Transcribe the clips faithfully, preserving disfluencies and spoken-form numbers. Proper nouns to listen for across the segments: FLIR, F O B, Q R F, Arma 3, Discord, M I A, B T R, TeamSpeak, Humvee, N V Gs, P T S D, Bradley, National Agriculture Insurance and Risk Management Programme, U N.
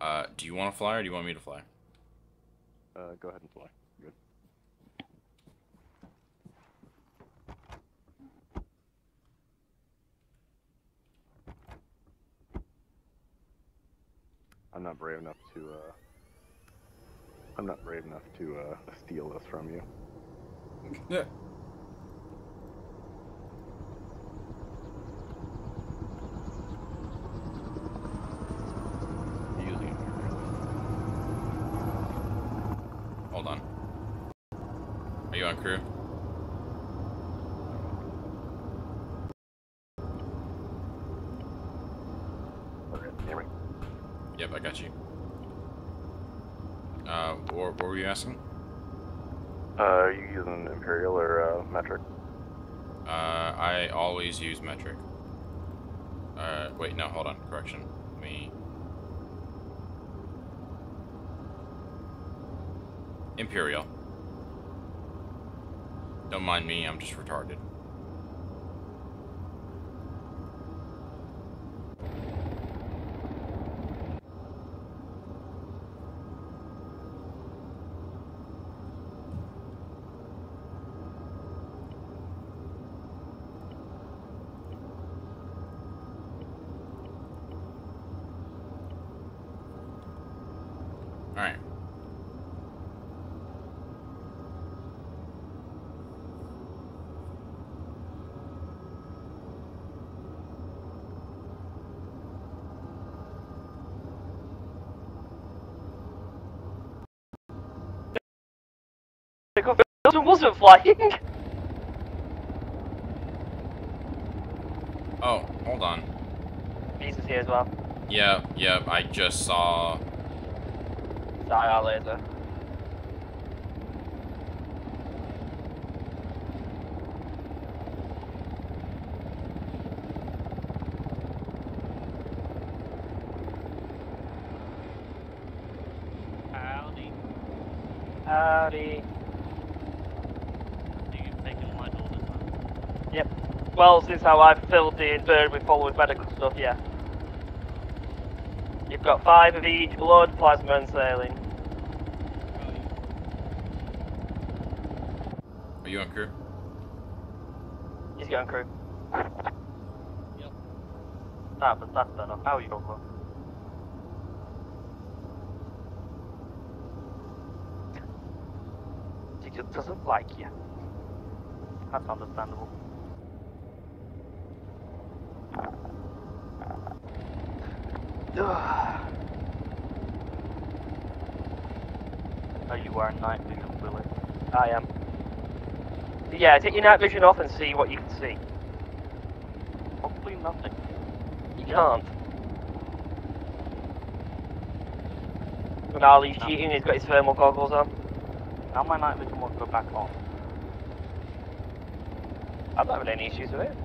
Uh, do you want to fly or do you want me to fly? Uh, go ahead and fly. Good. I'm not brave enough to, uh, I'm not brave enough to, uh, steal this from you. Yeah. Hold on. Are you on crew? Yep, I got you. Uh, what, what were you asking? Uh, are you using Imperial or uh, metric? Uh, I always use metric. Uh, wait, no, hold on. Correction. Let me. Imperial. Don't mind me, I'm just retarded. It wasn't flying. Oh, hold on. Beast is here as well. Yeah, yeah. I just saw. I R laser. Howdy. Howdy. Well, since how I've filled the bird with following medical stuff, yeah. You've got five of each, blood, plasma, and saline. Are you on crew? He's got on crew. Yep. Ah, but that's not enough. How are you on crew? She just doesn't like you. That's understandable. Oh, you are night vision, Willie. I am. Yeah, take your night vision off and see what you can see. Hopefully nothing. You can't. Now he's cheating, he's got his thermal goggles on. Now my night vision won't go back on. I'm not having any issues with it.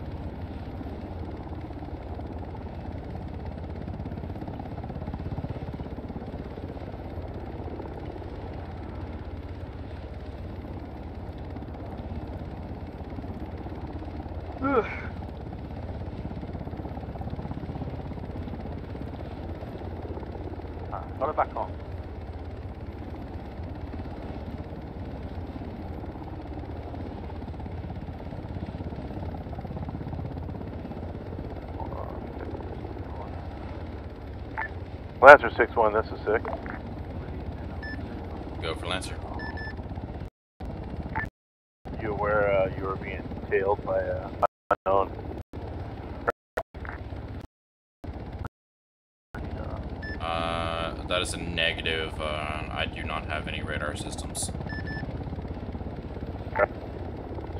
Lancer six one, this is sick. Go for Lancer. You aware uh, you were being tailed by uh, unknown? Uh, that is a negative. Uh, I do not have any radar systems. Okay.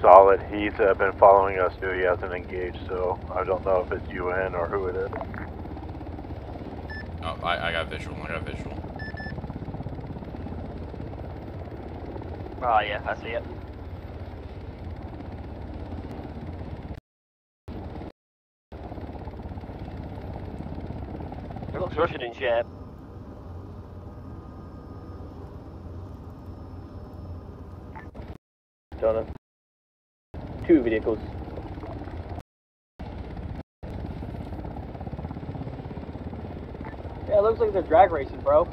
Solid. He's uh, been following us too. He hasn't engaged, so I don't know if it's U N or who it is. Oh, I, I got visual, I got visual. Oh yeah, I see it. It looks Russian in shape. Done. Two vehicles. looks like they're drag racing, bro.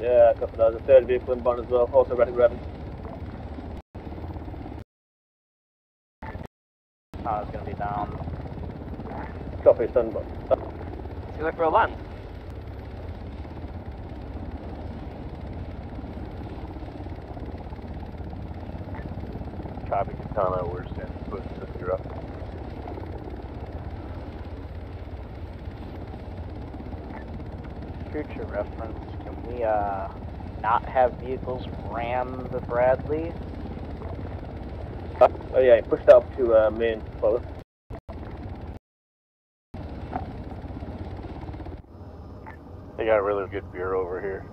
Yeah, a couple of those. A third vehicle in Bonn as well, also ready to rev. Oh, it's going to be down. Copy, stand by. Seems like we're a land. Copy, Katana, we're standing foot, you're up. Future reference, can we uh, not have vehicles ram the Bradley? Oh yeah, push that up to uh, main close. They got a really good beer over here.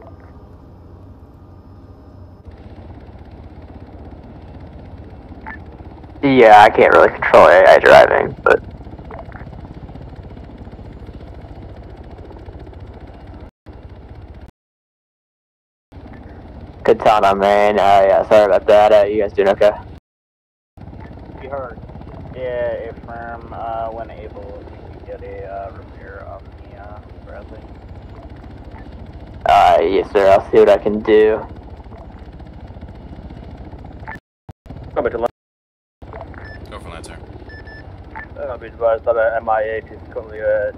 Yeah, I can't really control A I driving, but... Katana, man. Uh, yeah, sorry about that. Uh, you guys doing okay? Hard. Yeah, affirm uh, when able, if you can get a uh, repair on the uh, Bradley. Uh, yes sir, I'll see what I can do. Copy to land. Go for land, sir. I'll be advised that uh, M I A is currently uh,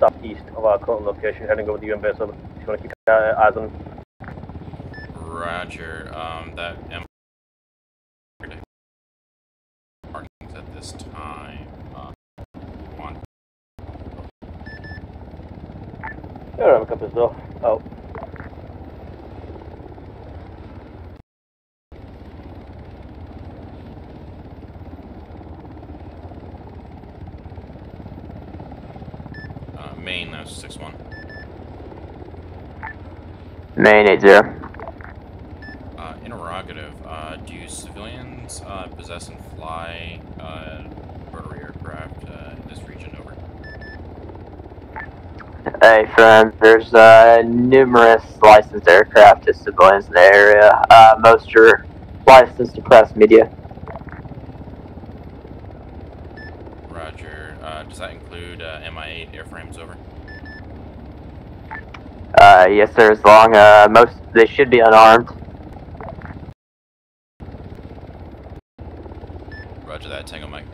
southeast of our current location, heading over to the U M base, so if you want to keep uh, eyes on. Roger, um, that M I A at this time. Uh, one. Gotta have a couple of stuff. Oh. Uh, main, that was six one. Main, eight zero. Uh, interrogative, uh, do civilians uh, possess and fly uh, rotary aircraft uh, in this region? Over. Hey friend, there's uh, numerous licensed aircraft to civilians in the area. Uh, most are licensed to press media. Roger. Uh, does that include uh, M I eight airframes? Over. Uh, yes sir, as long uh, most they should be unarmed. Roger that, Tango Mike.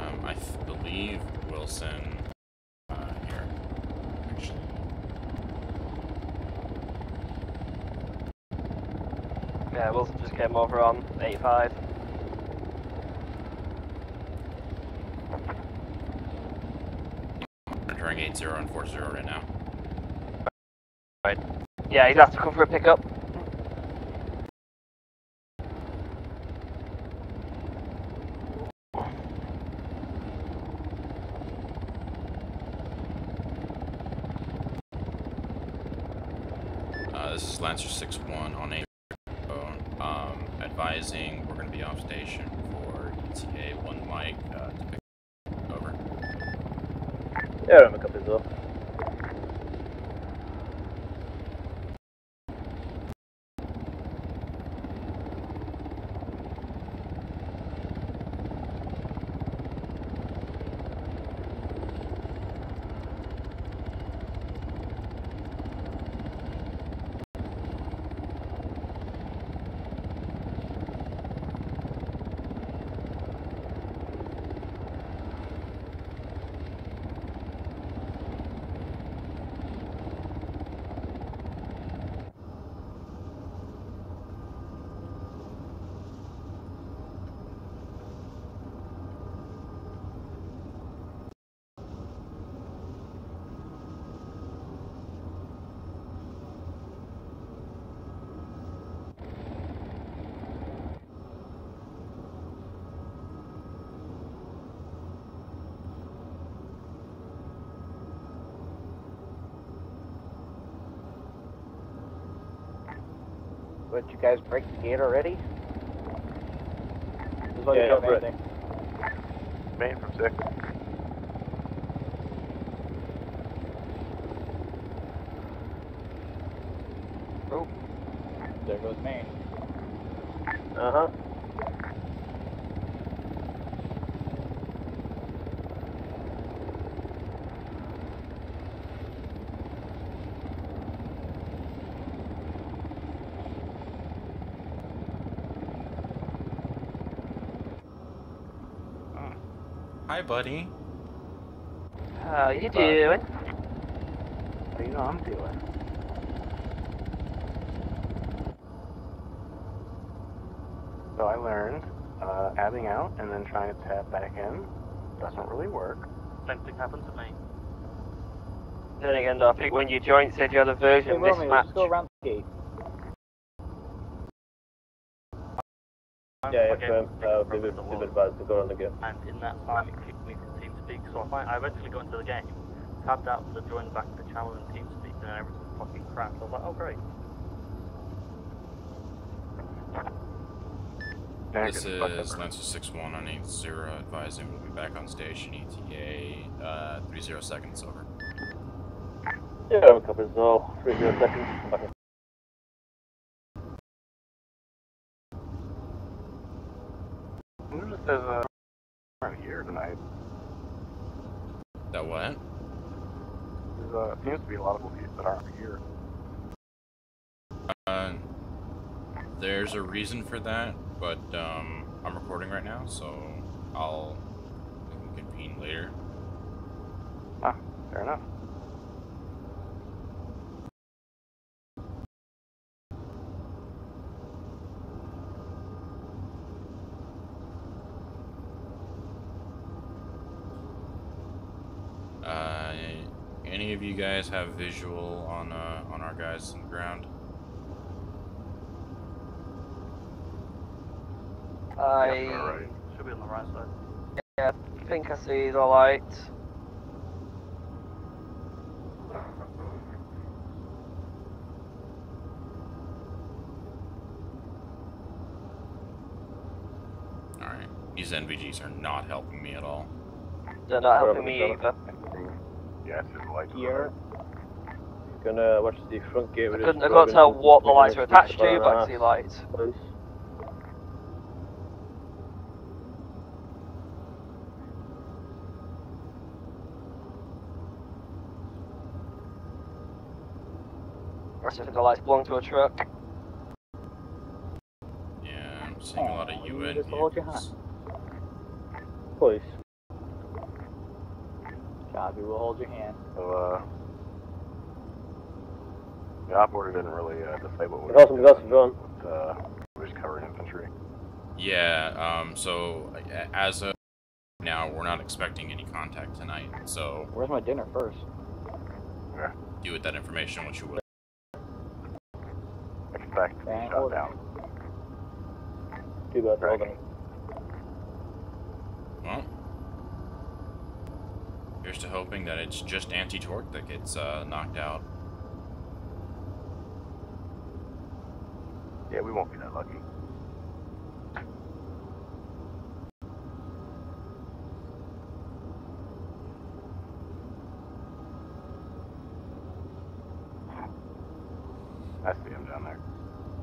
Um, I believe Wilson uh, here, actually. Yeah, Wilson just came over on eight five. eight zero and four zero right now. Right. Yeah, he's gonna have to come for a pickup. Uh, this is Lancer six one on eight. Um, advising we're gonna be off station for E T A one mic uh, to pick. Yeah, I'm a couple as well. Did you guys break the gate already? As long as you don't do anything. Main from six. Oh. There goes main. Uh-huh. Hi, buddy. How you Bye. doing? How do you know I'm doing? So I learned uh, adding out and then trying to tap back in doesn't really work. Same thing happened to me. Then again, I think when you joined, said you had a version of this match. Let's go around the gate. Yeah, okay, so uh, we would advise to go on the game. And in that time, it kicked me to TeamSpeak, so I, I eventually got into the game, tabbed out to join back the channel in TeamSpeak, and everything fucking crashed. I was like, oh great. This is Lancer six one on eight zero, advising we'll be back on station, E T A, uh, thirty seconds, over. Yeah, I have a couple of all, thirty seconds, okay. There's a around here tonight. That what? There's uh, seems to be a lot of police that aren't here. Uh, there's a reason for that, but um, I'm recording right now, so I'll we can convene later. Ah, fair enough. Uh, any of you guys have visual on uh, on our guys on the ground? I yeah, right. Should be on the right side. Yeah, I think I see the light. All right, these N V Gs are not helping me at all. They're not helping me either. Yes, the lights are gonna watch the front gate. I couldn't, I can't tell what the lights are attached to, but I see lights. Please. I think the lights belong to a truck. Yeah, I'm seeing a lot of U N. Just hold your hand. Please. Copy, we'll hold your hand. So, uh... the operator didn't really, uh, decide what we were doing. Awesome, awesome, but, uh, we just covered infantry. Yeah, um, so, as of now, we're not expecting any contact tonight, so... Where's my dinner first? Yeah. Do with that information what you will. Expect to be shot down. Do that, Dragon. Well... here's to hoping that it's just anti-torque that gets uh, knocked out. Yeah, we won't be that lucky. I see him down there.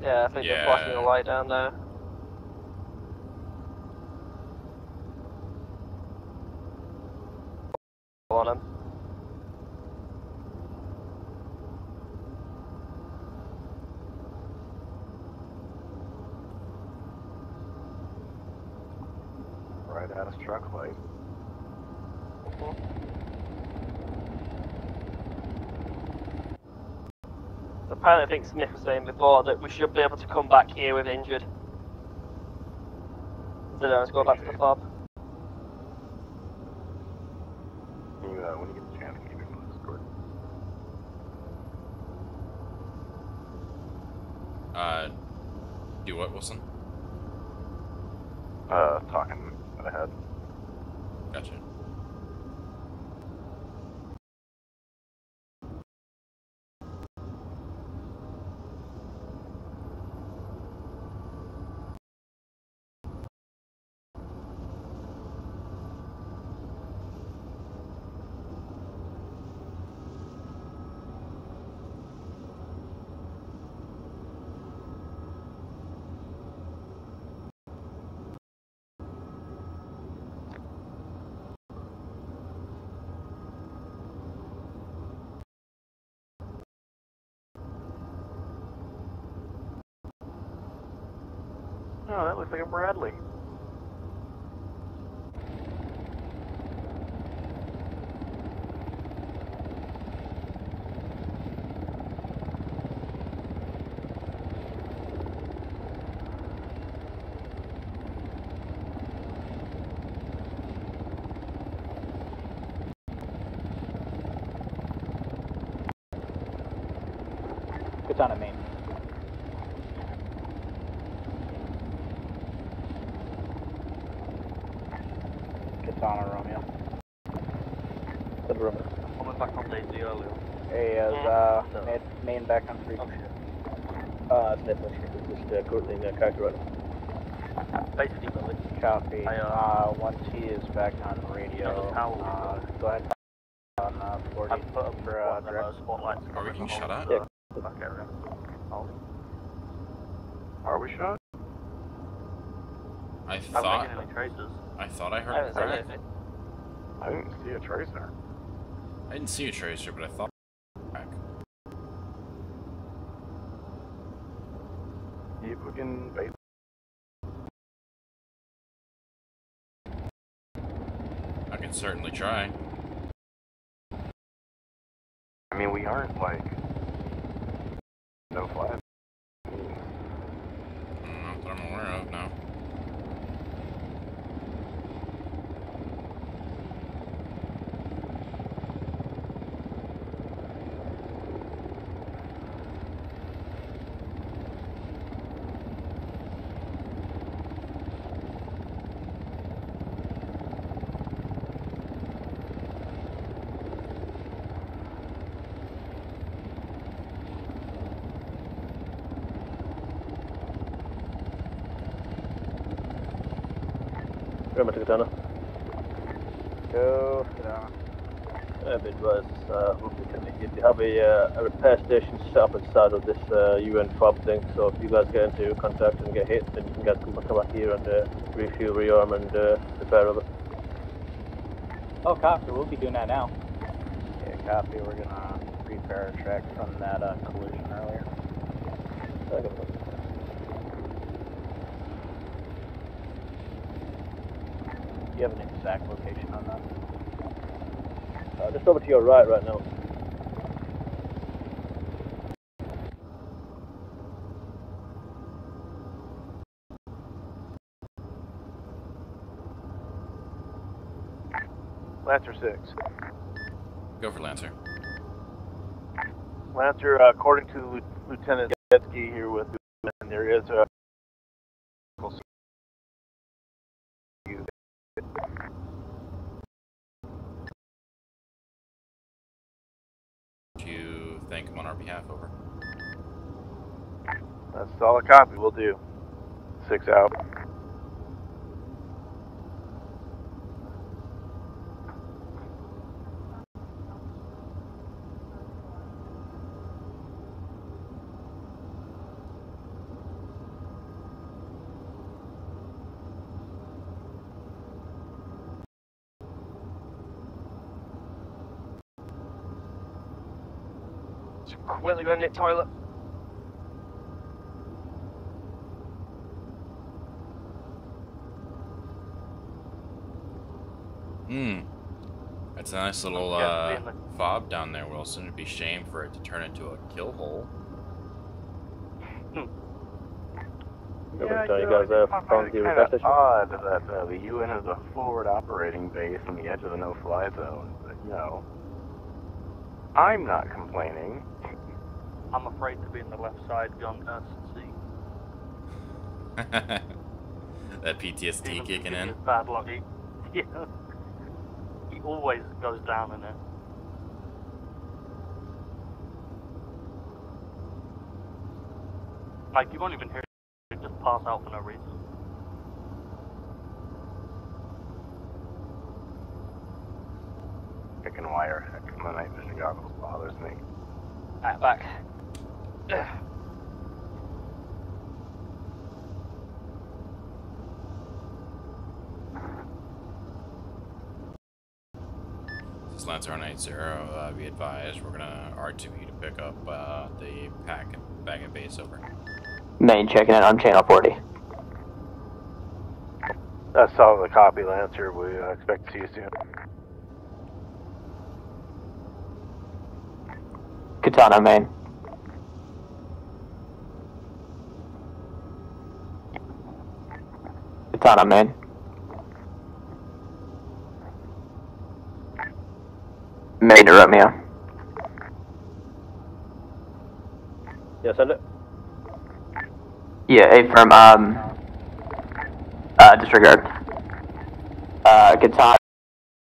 Yeah, I think yeah. they're flashing a light down there. On him. Right out of truck light. Oh. The pilot thinks Nick was saying before that we should be able to come back here with injured. So now let's go back to the fob. Uh, when you get the chance, keep it on the Discord. Uh, do what, Wilson? Uh, talking at the head. Gotcha. Oh, that looks like a Bradley. On a main. Katana Romeo. Good Romeo. Coming back on day zero. Hey, as uh, so. main, main back on three. Okay. Uh, this is just uh, currently in the character road. Basically, copy. I, uh, uh, one T is back on radio. Uh, go ahead. On uh, forty. I put up for uh, direct spotlights. Are we getting shut out? Yeah. Okay, oh. Are we shot? I thought I, any traces. I thought I heard I, it. I didn't see a tracer. I didn't see a tracer, but I thought back. You fucking bait. I can certainly try. I mean, we aren't like no flag. Not that I'm aware of, no. Remember to Katana. Go Katana. Uh, it was, uh, if you have a, uh, a repair station set up inside of this uh, U N FOB thing, so if you guys get into contact and get hit, then you can guys come back here and uh, refuel, rearm, and uh, repair over. Oh, copy, we'll be doing that now. Yeah, copy, we're gonna repair our track from that uh, collision earlier. Okay. Do you have an exact location on that? Uh, just over to your right right now. Lancer six. Go for Lancer. Lancer, uh, according to Lieutenant Getsky here with and there is a thank him on our behalf, over. That's all a copy will do. Six out. Quickly go in the toilet. Hmm. That's a nice little uh, fob down there, Wilson. It'd be a shame for it to turn into a kill hole. Hmm. I'm yeah, tell you guys that found the repair station. Odd that uh, the U N has a forward operating base on the edge of the no-fly zone, but you know, I'm not complaining. I'm afraid to be on the left side, gun dust and see. That P T S D even kicking in. Bad luck. Yeah. He always goes down in it. Like, you won't even hear it just pass out for no reason. Chicken wire. My night vision goggles bothers me. Alright, back. Ugh. This is Lancer one eighty, uh, be advised, we're gonna R two E to pick up uh, the pack bag and base over. Main checking in on channel forty. A solid copy, Lancer. We uh, expect to see you soon. Katana, main. Katana, main. Main to Romeo. Yeah, send it. Yeah, A-firm, um, uh, disregard. Uh, Katana,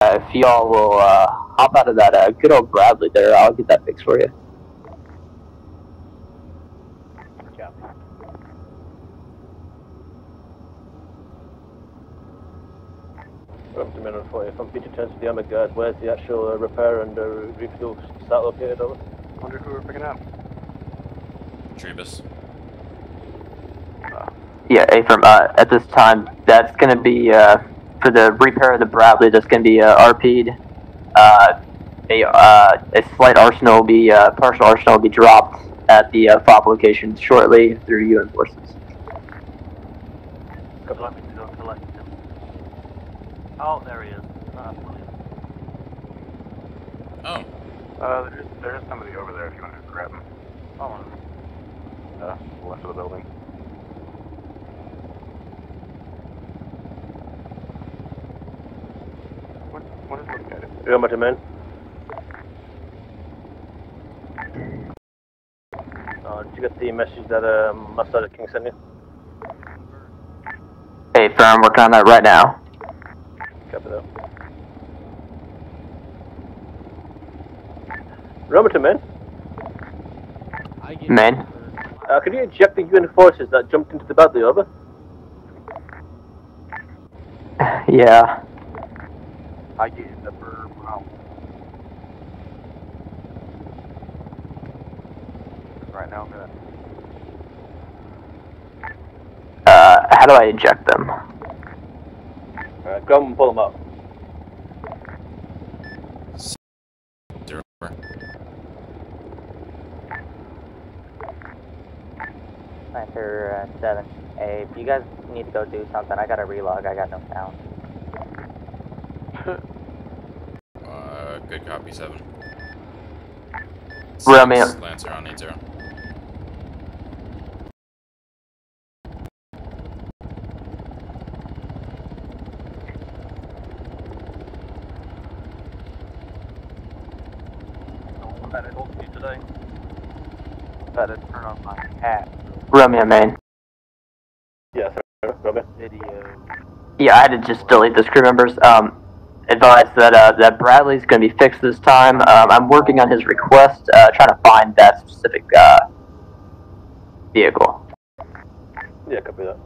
uh, if y'all will, uh, hop out of that, uh, good old Bradley there, I'll get that fixed for you. Yeah. We're up to minute forty, if I'm feature turns to the armored guard, where's the actual, uh, repair and, uh, refuel sat located, over? Wonder who we're picking up. Trebus. Yeah, A-firm, uh, at this time, that's going to be, uh, for the repair of the Bradley, that's going to be, uh, R P'd. Uh, a, uh, a slight arsenal will be, uh, partial arsenal will be dropped at the, uh, F O B location shortly through U N forces. Good luck, we do not collect him. Oh, there he is. Uh, oh. Uh, there's, there's somebody over there if you want to grab him. Oh, uh, left of the building. What is looking at it? Yeah, my man. Uh, did you get the message that uh, Master King sent you? Hey, firm, working on that right now. Copy that. Roberton, man. Man. Uh, could you eject the U N forces that jumped into the Bradley, over? Yeah. I get the burb out. Right now I'm gonna... Uh, how do I eject them? Uh, go and pull them up. Lancer uh, seven. Hey, if you guys need to go do something, I gotta relog, I got no sound. Uh, good copy, seven. Six, Romeo. Lancer on eight zero. Don't let it hold me today. Let it turn on my hat. Romeo, main. Yeah, sorry, Romeo. Video. Yeah, I had to just delete the crew members. Um. Advised that uh, that Bradley's going to be fixed this time. Um, I'm working on his request, uh, trying to find that specific uh, vehicle. Yeah, copy that.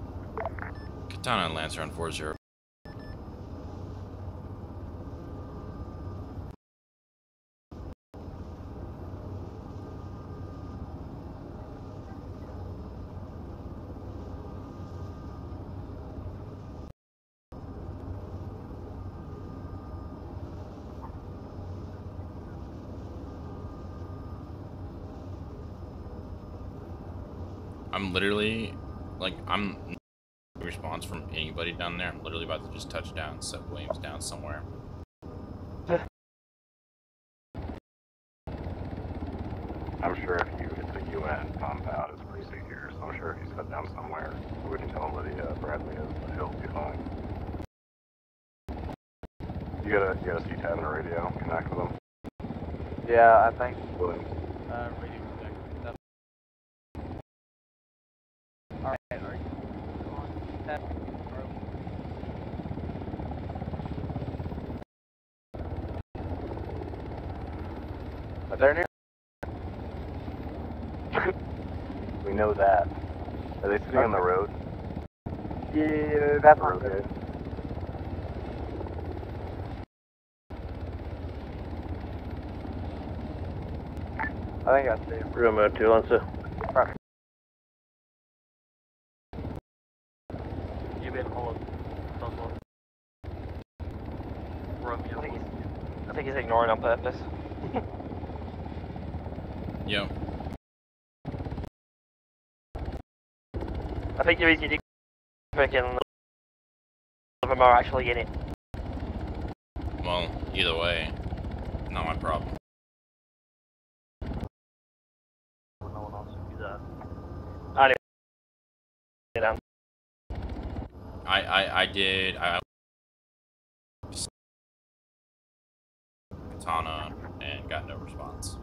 Katana and Lancer on four zero. I'm literally, like, I'm no response from anybody down there. I'm literally about to just touch down, set Williams down somewhere. I'm sure if you hit the U N compound, it's pretty secure, so I'm sure if he's set down somewhere, we can tell him where the uh, Bradley is, he'll be fine. You got a, you got a C T A B and a radio, connect with him. Yeah, I think Williams. Uh, radio. Are there near? We know that. Are they sitting okay. on the road? Yeah, that's road good. I think I see him. Room mode two, Lancer. Perfect. I think he's ignoring on purpose. Yo. I think the reason you did freaking them are actually in it. Well, either way, not my problem. Well, no one else would do that. I didn't. I, I, I did. I Katana and got no response.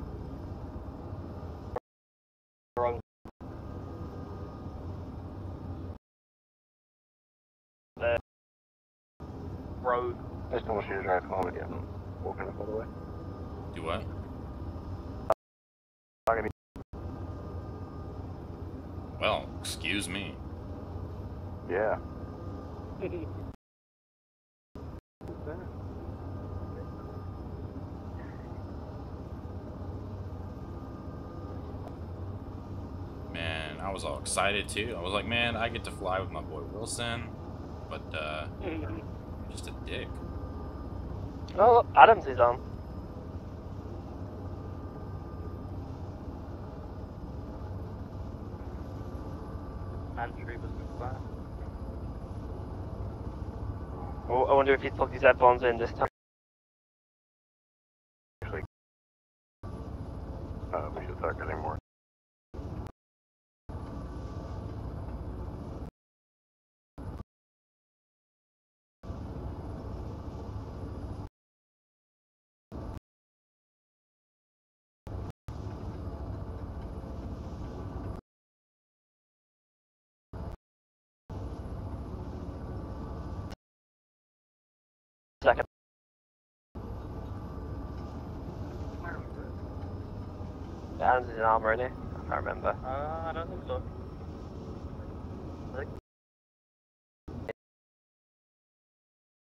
Wrong. Uh, rogue. Pistol shooters are alcoholic, yeah. Walking up all the way. Do what? Well, excuse me. Yeah. Man, I was all excited too. I was like, man, I get to fly with my boy Wilson, but uh, just a dick. Oh, look, Adams is on. Andrew was with that. Oh, I wonder if he plugged his headphones in this time. Actually, uh, we should talk anymore. Second. Adams is in armor, isn't he? I can't remember. Uh, I don't think so.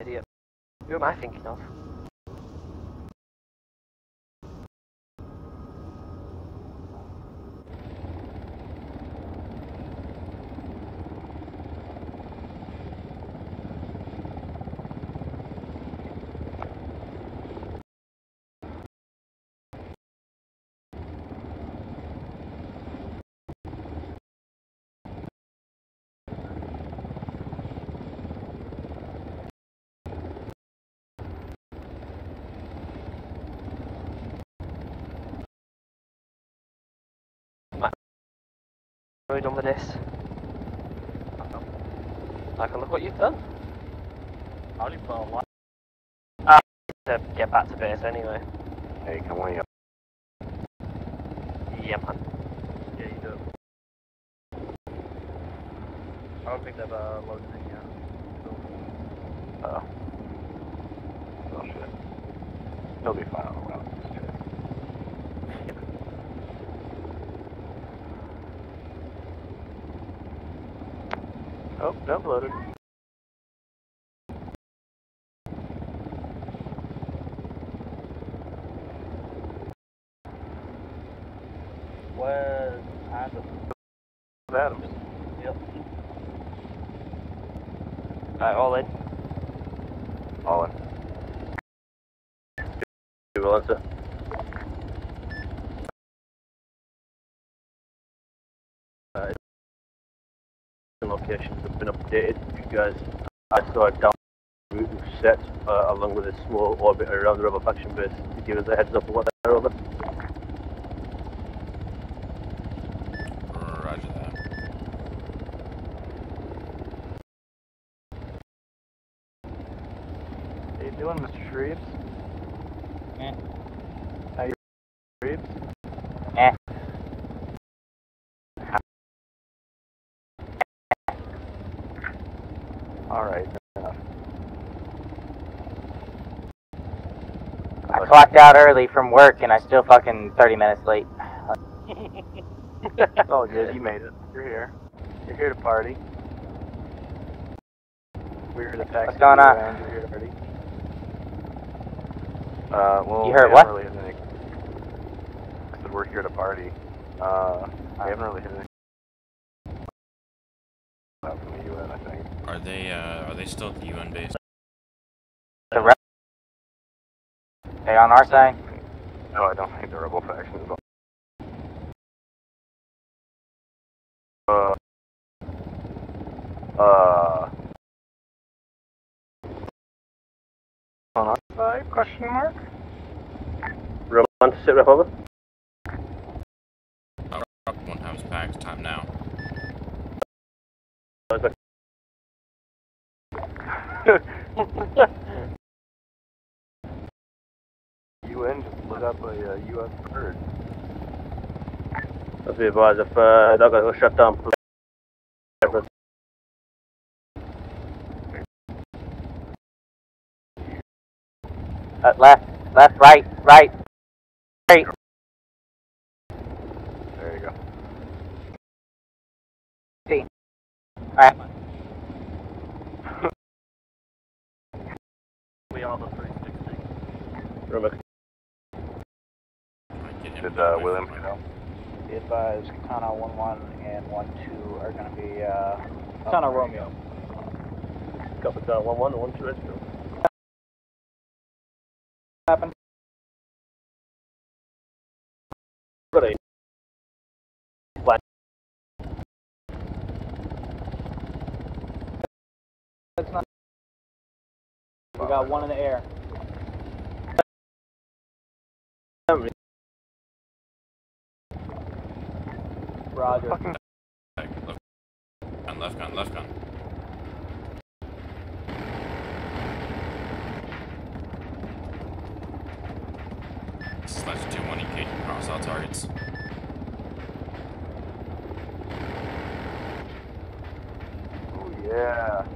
Idiot. Who am I thinking of? Done with this. I can look what you've done. I only put on one. I need to get back to base anyway. Hey, come on, yeah. Yeah, man. Yeah, you do. I don't think they've uh, loaded in yet. No. Uh, oh, shit. They'll be fine. Oh, downloaded. Where's Adam? Adam. Yep. Alright, all in. All in. You will answer. Locations have been updated. You guys, I saw a down route we've set uh, along with a small orbit around the rebel faction base to give us a heads up on what they're over. Roger that. How you doing, Mister Shreves? Eh. How you doing, Shreves? Eh. Alright, enough. I clocked out early from work and I still fucking thirty minutes late. It's all good, you made it. You're here. You're here to party. We're here to taxi. What's going on? You're here to party. Uh, well, you heard we what? Really any... I said we're here to party. Uh, I haven't really hit anything. Are they, uh, are they still at the U N base? The rebel? They on our side? No, I don't think the rebel faction is on. Uh... Uh... Five question mark. Roll on to sit rep over. Uh, one times back, time now. U N just lit up a uh, U S bird. Let's be advised if uh, they're going to shut down. Uh, left, left, right, right, right. There you go. See. Alright. We all the three sixty. Remember. Did uh, William know? Be advised, Katana one one and one two are going to be, uh... Katana Romeo. Katana one one and one two Edgefield. Happened. Really? What? That's not. We got one in the air. Roger. Fucking left gun, left gun, left gun. Slash two one engage and cross all targets. Oh yeah.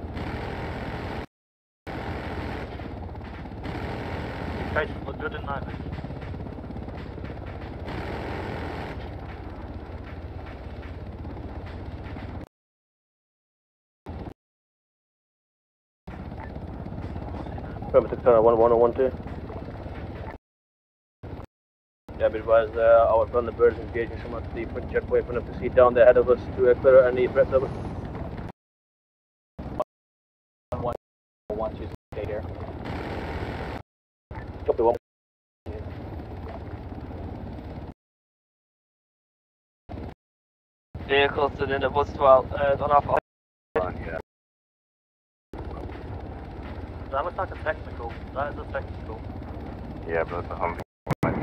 You guys look good in night. Remember six hundred, one one or one two? Yeah, but it was uh, our from the birds engaging someone to the checkpoint front of the seat down the head of us to uh, clear any threats over. One, one, two, stay here. Copy one. Vehicles to the bus twelve, uh, on off. Uh, yeah. That was like a technical. That is a technical. Yeah, but it's a Humvee.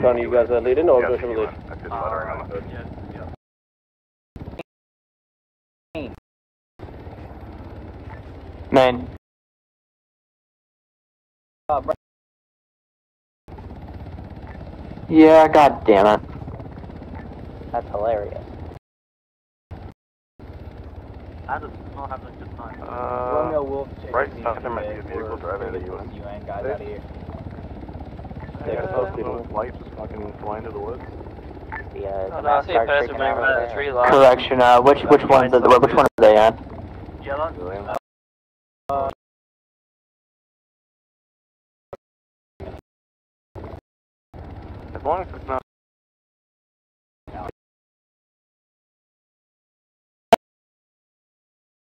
Tony, you guys are leading or yes, go to I could uh, let her yeah, yeah. Man. Uh, yeah, god damn it. That's hilarious. I just not having a good time. Uh, Romeo Wolf right, there might be a vehicle driving to the U S. You ain't guys out of here. Yeah, uh, those lights just fucking flying to the woods. The, uh, the oh, start over over the tree correction, uh, which, which ones are, the, which one are they on? Yellow. Uh, as long as it's not...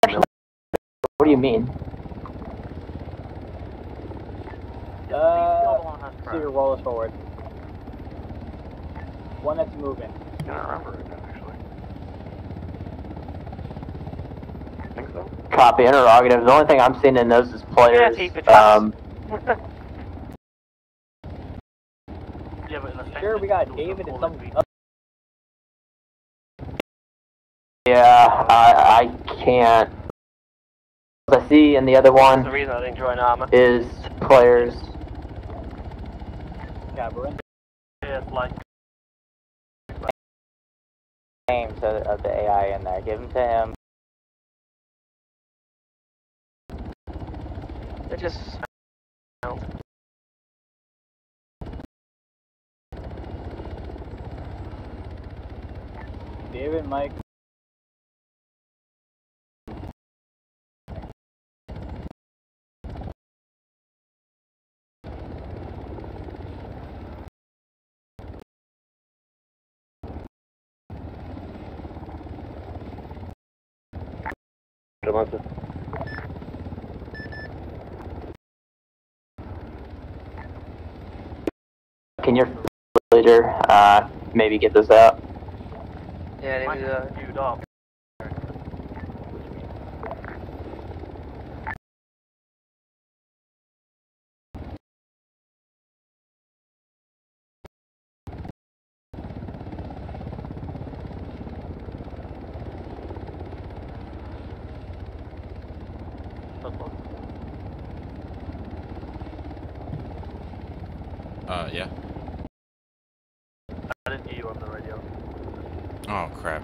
Actually, what do you mean? Uh, see your wall is forward. One that's moving. I can't remember again, actually. I think so. Copy, interrogative. The only thing I'm seeing in those is players. Yeah, um, yeah, but in the sure, we got David and some... Yeah, I, I can't. What I see in the other one the reason I didn't join Arma is players. Yeah, we're in the name of the A I in there. Give them to him. They just David, Mike. Monster. Can your leader uh, maybe get this out? Yeah, they need to do it off. Uh, yeah. I didn't hear you on the radio. Oh, crap.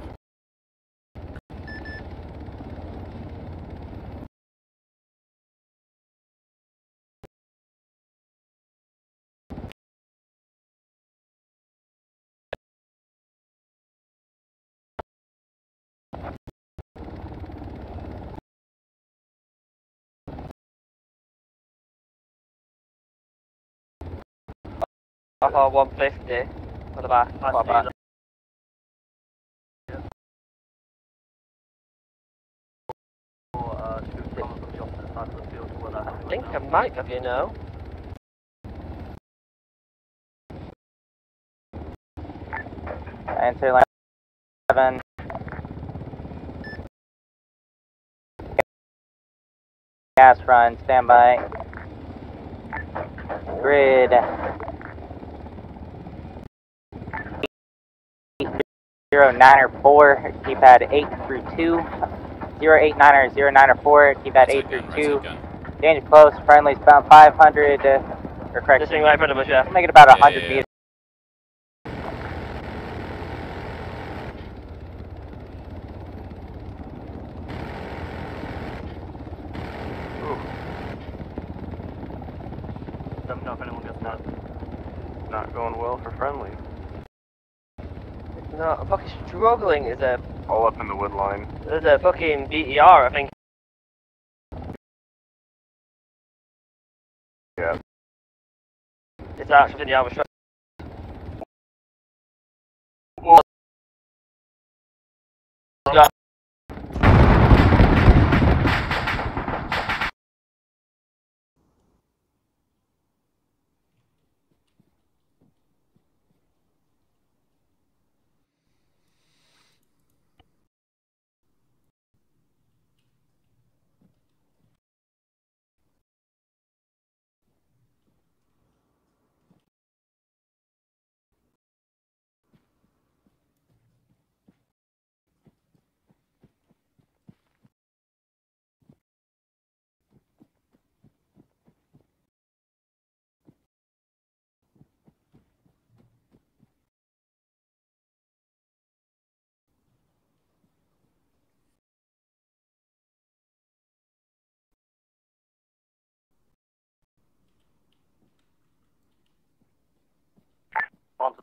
Uh, one fifty for the back, for the back. I think I might have, you know. Answer line seven. Gas run, standby. Grid. zero nine or four, keypad eight through two. zero eight nine or zero nine or four, keypad eight through two. Danger close, friendly's bound five hundred. Uh, or correct. Just right in front of us, yeah. Make it about one hundred yeah, yeah, yeah. meters. Ooh. Don't know if anyone gets not, not going well for friendly. No, I'm fucking struggling. Is a all up in the wood line. There's a fucking B E R, I think. Yeah. It's actually the hour shot.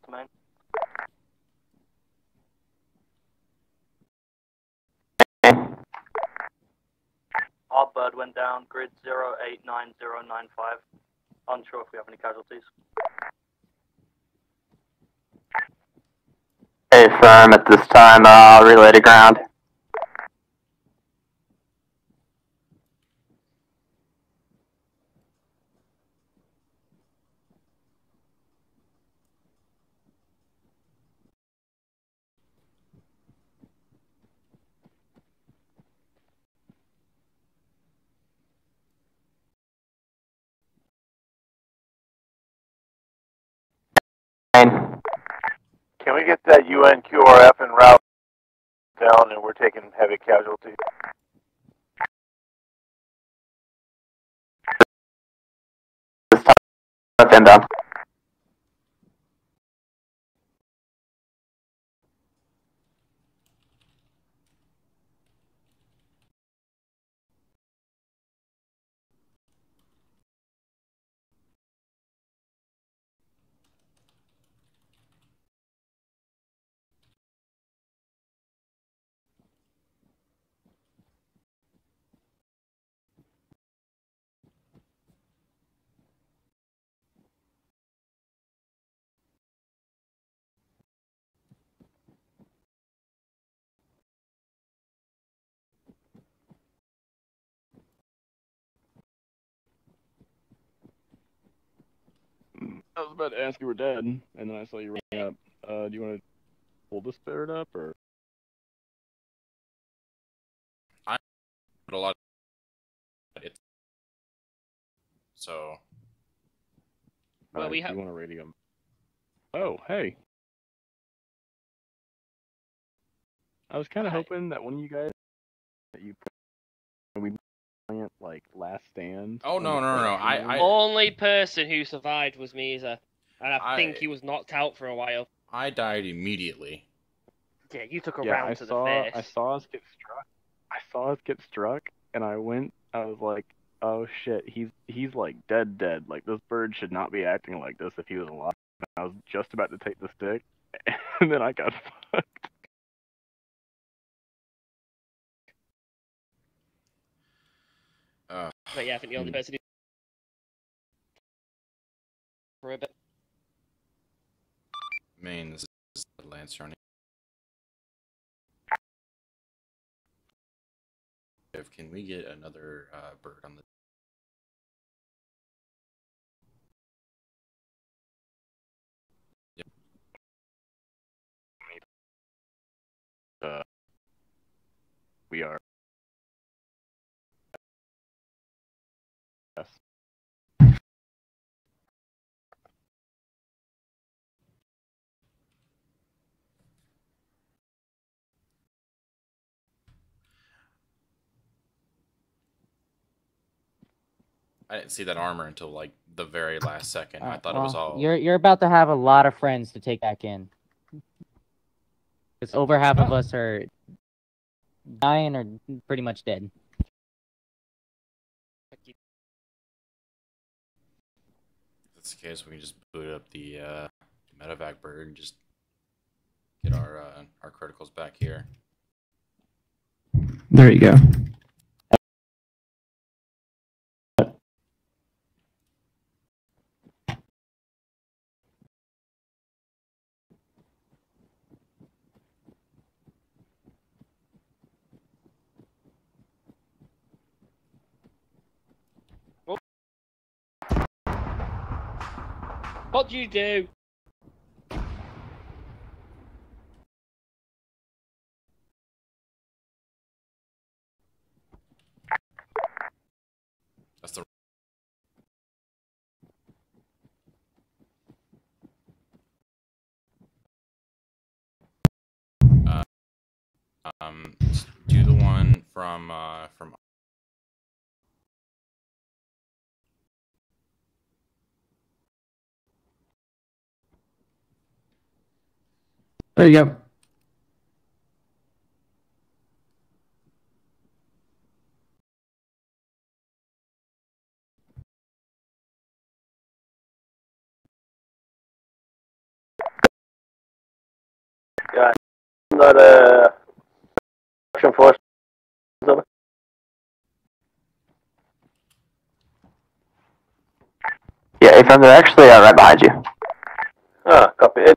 Man. Our bird went down, grid zero eight nine zero nine five. Unsure if we have any casualties. Hey, firm at this time, uh, relay to ground. Can we get that U N Q R F and route down and we're taking heavy casualties? Stand down. I was about to ask you were dead, and then I saw you ring up. Uh, do you want to pull this bird up, or? I put a lot of it. So. Well, right, we have. You want to radio him? Oh, hey. I was kind of hoping that one of you guys that you put. We like last stand. Oh no no no! no. I, I only person who survived was me, Miza. And I, I think he was knocked out for a while. I died immediately. Yeah, you took a yeah, round I to saw, the face. I saw us get struck. I saw us get struck, and I went. I was like, "Oh shit, he's he's like dead, dead. Like this bird should not be acting like this if he was alive." And I was just about to take the stick, and then I got fucked. Uh, but yeah, I think the only person who for a bit. Main, this is the Lance running. Can we get another uh, bird on the... Yep. Uh, we are... Yes. I didn't see that armor until like the very last second. Right, I thought well, it was all. You're you're about to have a lot of friends to take back in. Because over half of us are dying or pretty much dead. If that's the case, we can just boot up the uh, medevac bird and just get our uh, our criticals back here. There you go. What do you do? That's the. Uh, um, do the one from uh from. There you go. Yeah, that uh, action force. Yeah, if I'm actually uh, right behind you. Ah, oh, copy it.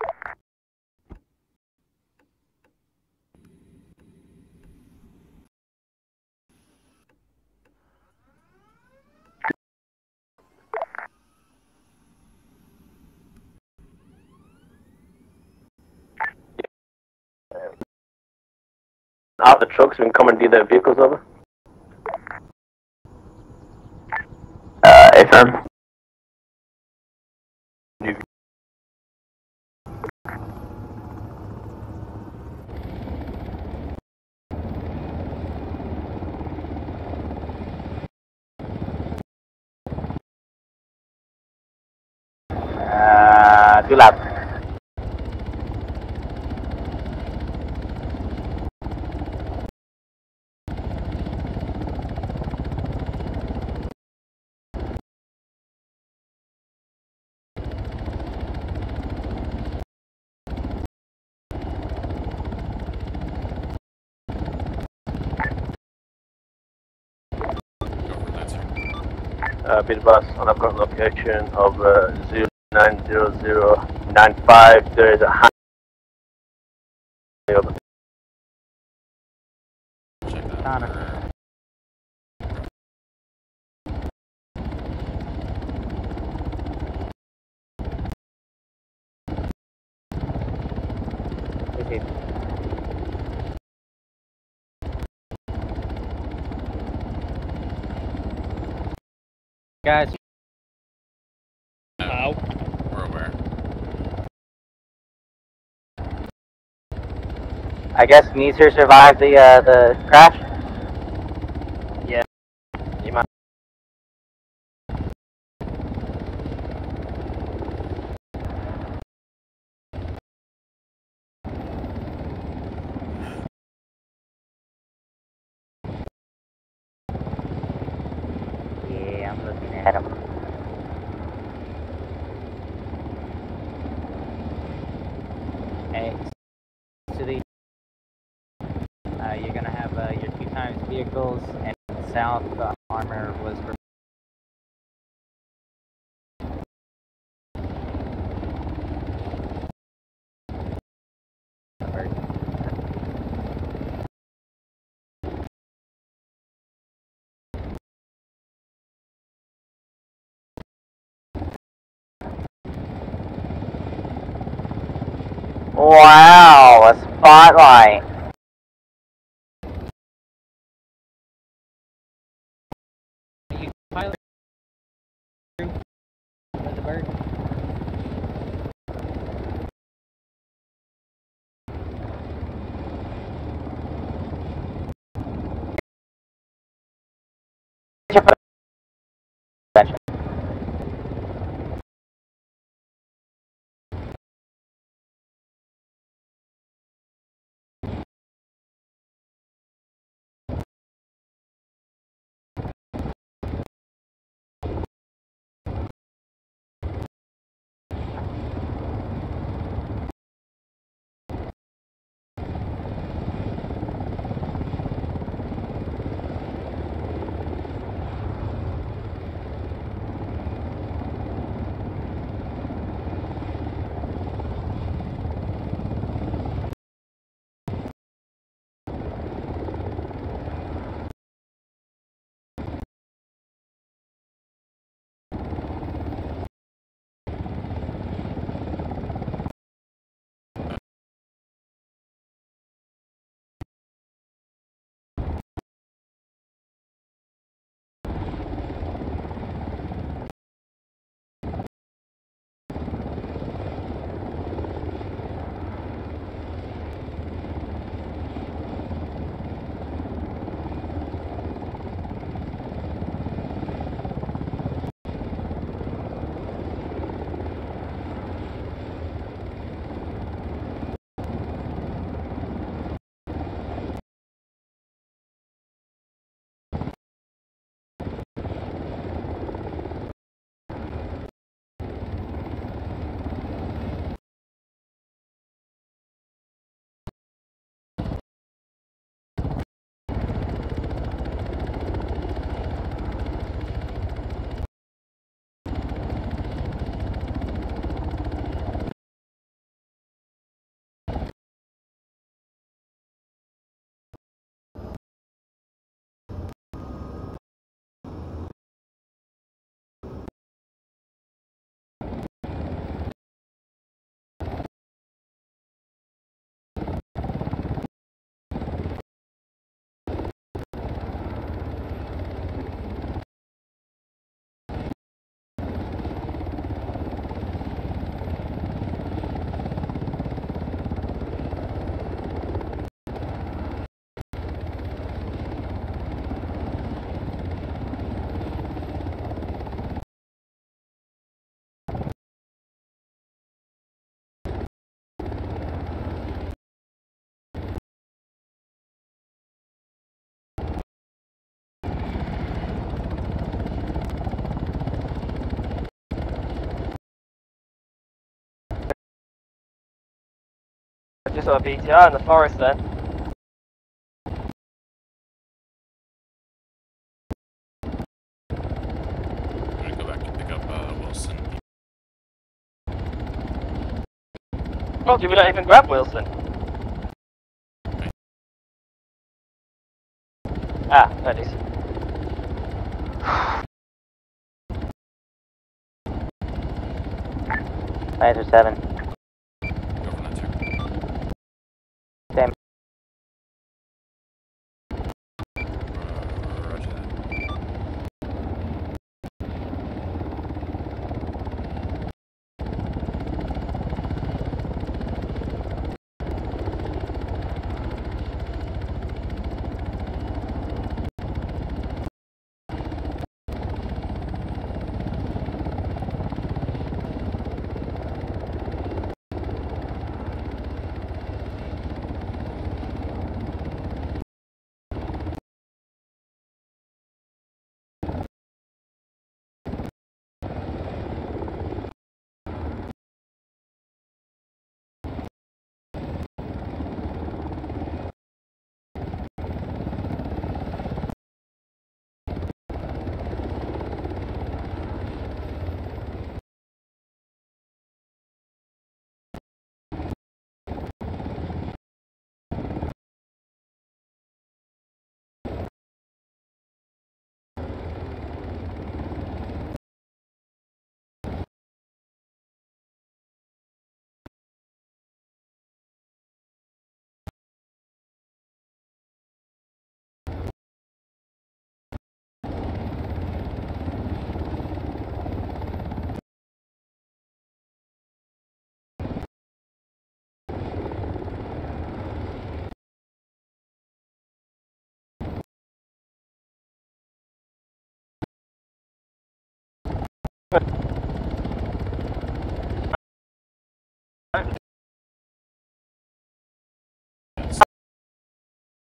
Out the trucks, we can come and do their vehicles over. Uh, F M. Uh, do lab. Uh, bid bus on a current location of uh, zero nine zero zero nine five. There is a high. Check that out. Guys, no, we're aware. I guess Meeser survived the uh, the crash. Yeah, you might. I'm looking at him. East to the uh, you're gonna have uh, your two times vehicles, and south the uh, armor was for wow, a spotlight. You pilot through the bird. Just saw a B T R in the forest there. I'm gonna go back and pick up uh, Wilson. Roger, we don't even grab Wilson. Okay. Ah, that is. Laser seven.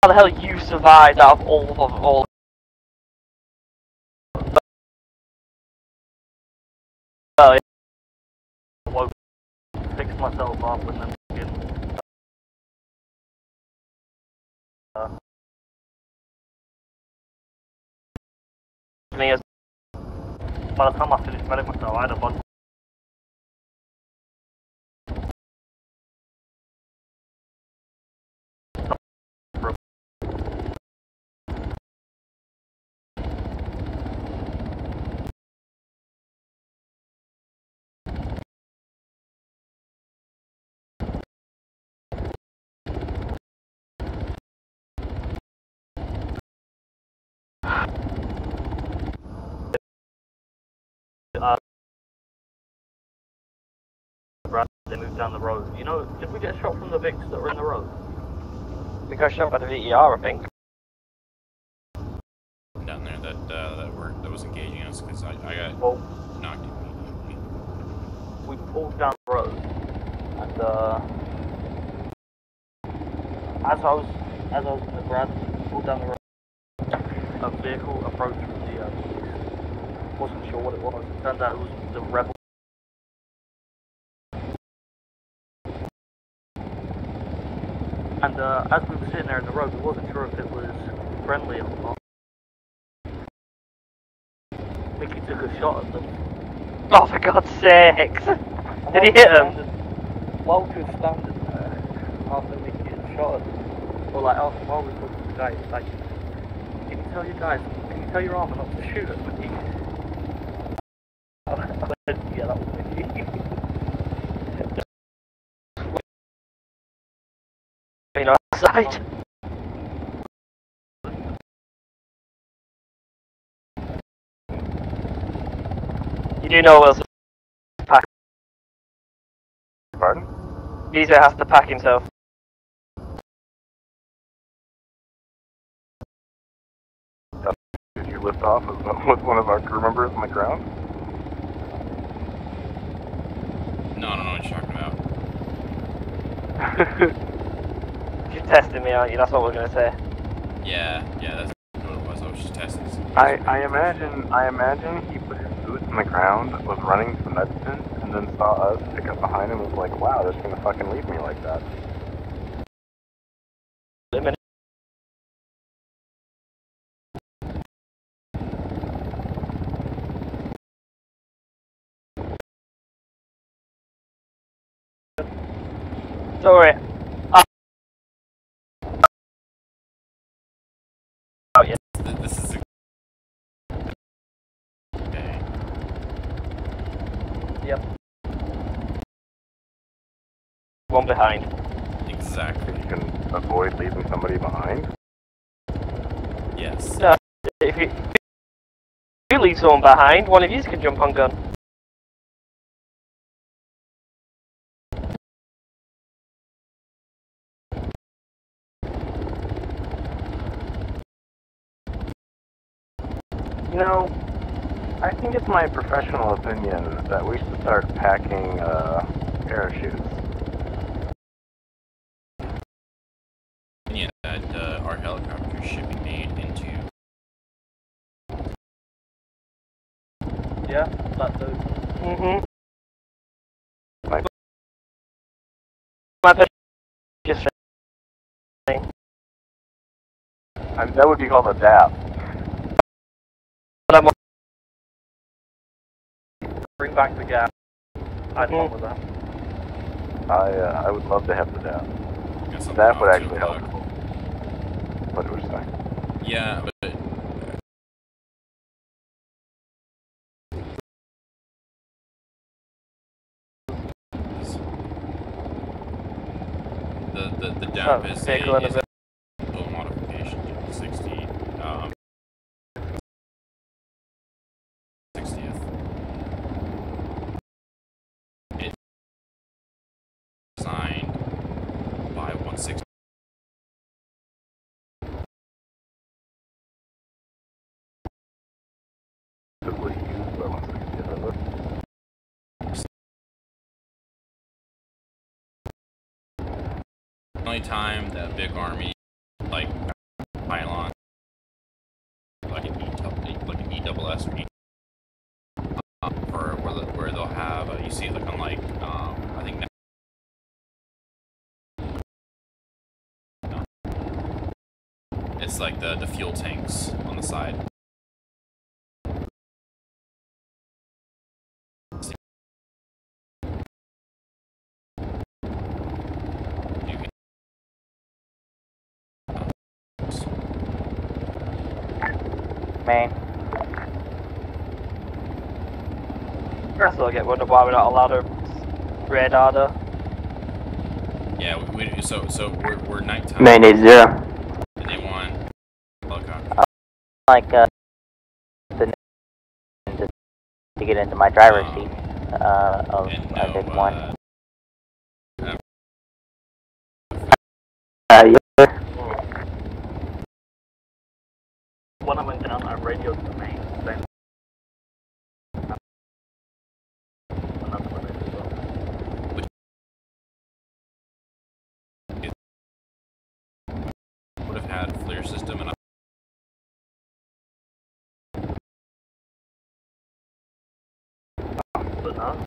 How the hell you survived out of all of all I won't fix myself up and then we can uh, me as by the time I finished medic myself I had a bunch they move down the road. You know, did we get shot from the Vics that were in the road? We got shot by the V E R, I think. Down there that uh, that were that was engaging us because I, I got well, knocked immediately. We pulled down the road, and uh, as I was as I was in the grad, we pulled down the road. A vehicle approached from the uh, wasn't sure what it was. It turned out it was the rebel. And uh, as we were sitting there in the road, we wasn't sure if it was friendly or not. Mickey took a shot at them. Oh, for God's sakes! Did he hit him? Walter was standing there after Mickey had shot at them. Or like, after Walter was looking at the guys, like, can you tell your guys, can you tell your armor not to shoot at Mickey? I said, yeah, that was Mickey. You know, outside. You do know Wilson has to pack. Pardon? Beezer has to pack himself. Did you lift off with one of our crew members on the ground? No, I don't know what you're talking about. You're testing me, aren't you? That's what we're gonna say. Yeah, yeah, that's what it was. I was just testing. I, I imagine, I imagine he put his boots on the ground, was running to the medicine, and then saw us pick up behind him and was like, "Wow, they're just gonna fucking leave me like that." Sorry. This is a okay. Yep. One behind. Exactly. You can avoid leaving somebody behind? Yes. No, if you, if you leave someone behind, one of you can jump on gun. You know, I think it's my professional opinion that we should start packing uh, parachutes. Yeah, that uh, our helicopter should be made into. Yeah, that does. Mm-hmm. My, my just saying. I mean, that would be called a D A P. Bring back the gap. I'd mm. love with that. I uh, I would love to have the gap. Yeah, that would actually help. What would you say? Yeah, but the the the damp oh, is a, a is little modification to the sixty. Um, Used by one sixty, only time that big army, like, pylon, like an E, like an E double S or E, um, or where, the, where they'll have, uh, you see, like, on, like, um, I think, now, it's like the, the fuel tanks on the side. Main. So I get wonder why we're not allowed to radar the. Yeah, we, we so so we're we're nighttime. Main is zero. And they want helicopter. Uh, like uh, the to get into my driver's um, seat uh, of no, I think one. Uh, uh, yeah. When I went down, I radioed the main. Then I would have had a FLIR system, and I. But not.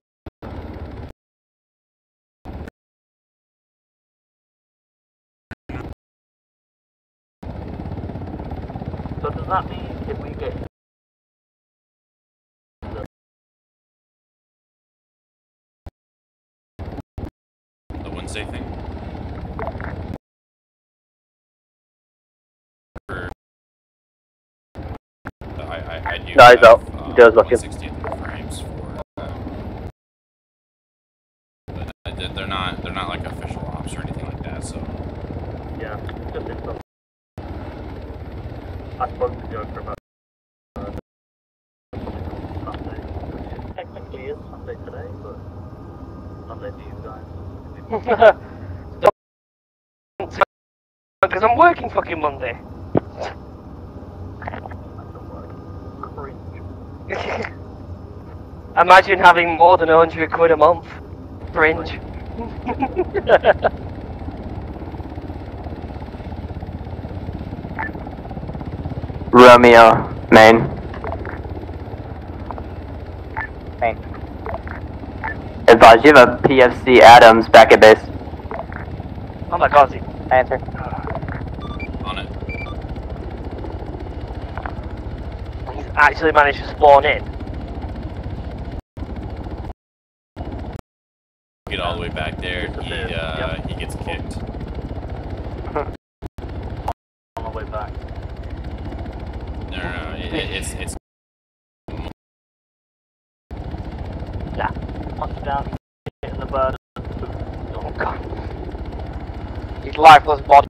So does that mean if we get the Wednesday thing? Or I I I do. No, he's out. He does look good. one sixtieth frames for, um, but they're not they're not like official ops or anything like that. So yeah, just info. I spoke to Joe for about uh, Sunday, which technically is Sunday today, but Sunday to you guys. Because I'm working fucking Monday. Cringe. Imagine having more than a hundred quid a month. Cringe. Romeo, main. Main. Advise, you have a P F C Adams back at base. Oh my god, answer. On it. He's actually managed to spawn in. Get all the way back there, he, uh, yep. He gets kicked. On the way back. No, no, no, it, it, it's, it's... Nah, once down, hitting the bird. Oh god. His lifeless body.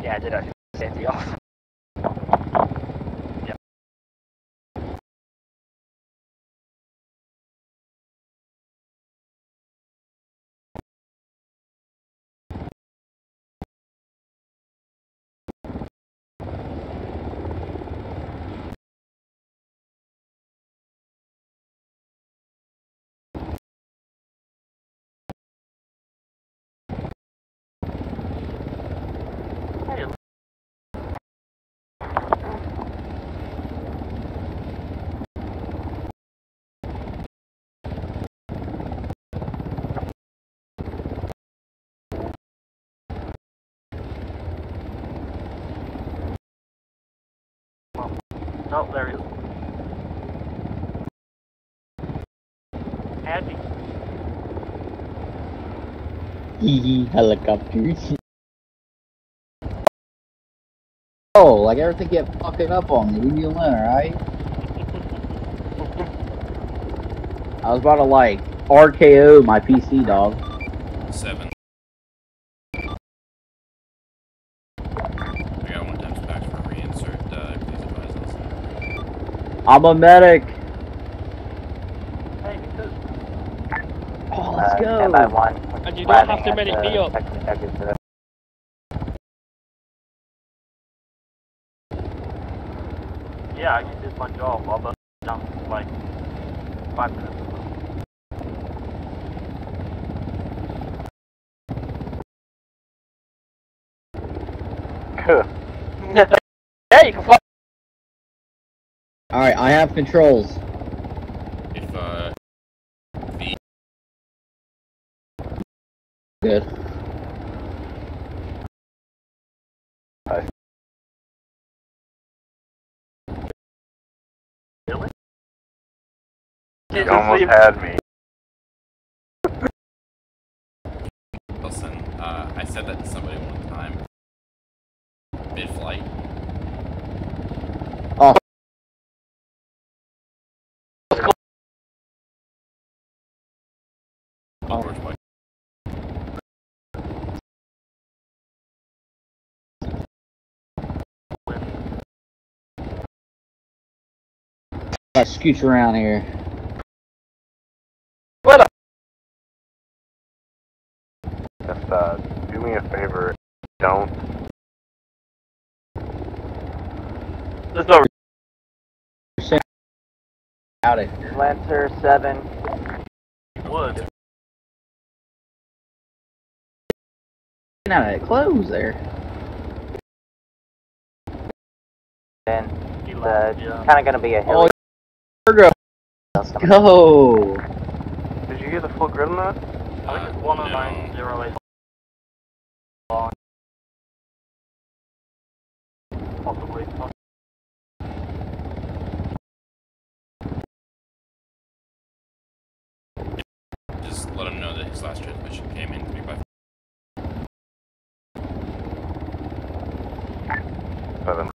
Yeah, I did actually send the off. Yeah. Oh, there he is. Happy. E helicopters. Oh, like everything get fucking up on me. Leave me alone, alright? I was about to like R K O my P C, dog. Seven. I got one times back for reinsert. Uh, please advise us. I'm a medic. Hey, oh, let's uh, go. One. And you don't have to medic me up. Second, yeah, I just did my job. I'll bust down for like five minutes or so. Yeah, you can fly. Alright, I have controls. If, uh... V. Good. You almost had me. Listen, uh, I said that to somebody one time. Mid-flight. Oh. Oh. I scooch around here. Just uh, do me a favor, don't. There's no reason. Out it. Lancer seven. Wood. Out of that close there. And it's uh, yeah. kind of gonna be a hill. Oh, let's go. Did you hear the full grid on that? I think it's one oh nine oh eight. Long. Possibly. Just let him know that his last transmission came in three by four. seven.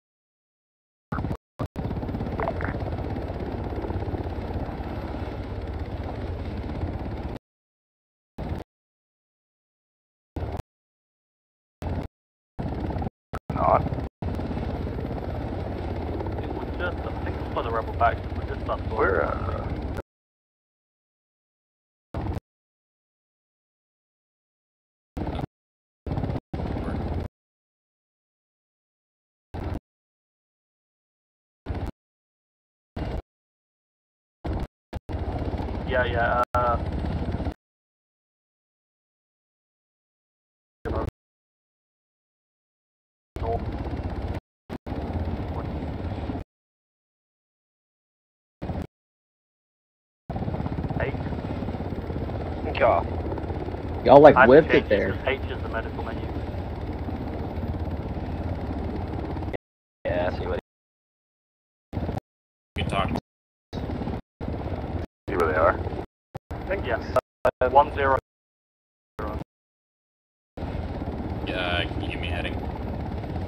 Back with this stuff. We're uh Yeah, yeah, uh y'all like whipped it there. H is the medical menu. Yeah, I see what you talk. See where they are. I think yes. Uh, one zero. Yeah, can you give me a heading?